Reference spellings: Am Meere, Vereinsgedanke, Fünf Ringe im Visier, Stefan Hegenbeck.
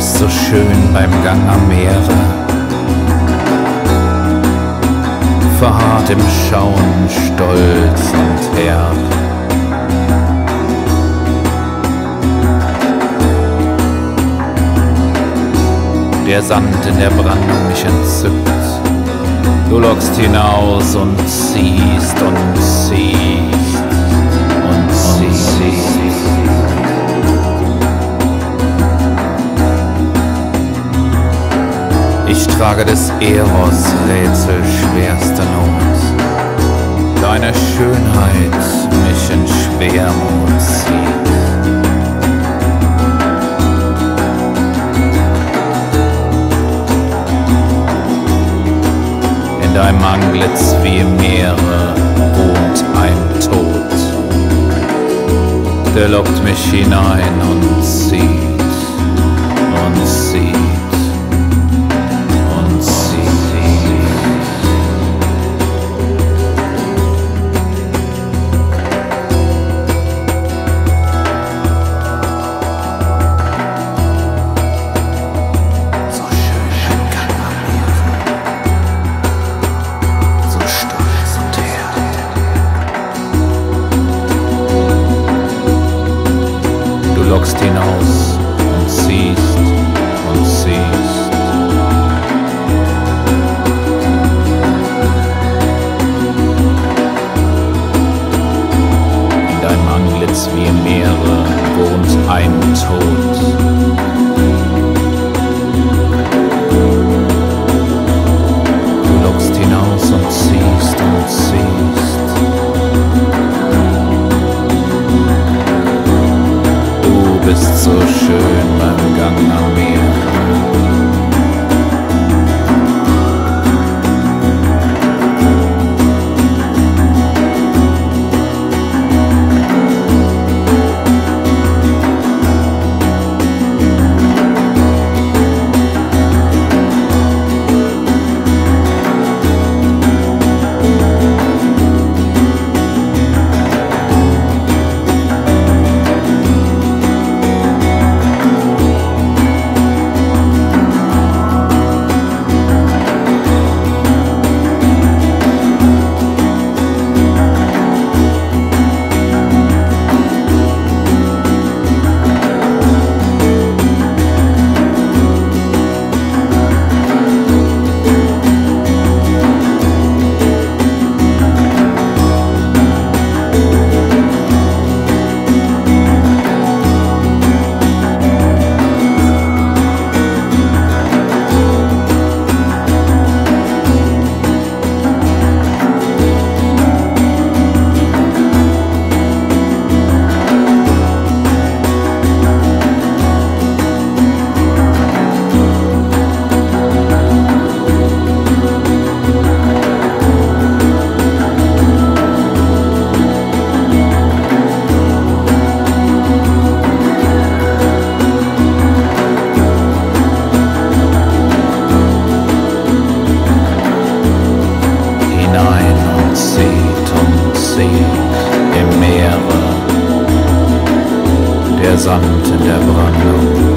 bist so schön beim Gang am Meere, verharrt im Schauen stolz und herb. Der Sand in der Brandung mich entzückt, du lockst hinaus und ziehst und ziehst und ziehst. Ich trage des Eros Rätsel schwerste Not, deine Schönheit mich in Schwermut zieht. In deinem Antlitz wie im Meere wohnt ein Tod, der lockt mich hinein und zieht und zieht. Du lockst hinaus und ziehst und ziehst. In deinem Antlitz wie im Meere wohnt ein Tod. Du lockst hinaus und ziehst und ziehst. Du bist so schön beim Gang am Meere, der Sand in der Brandung.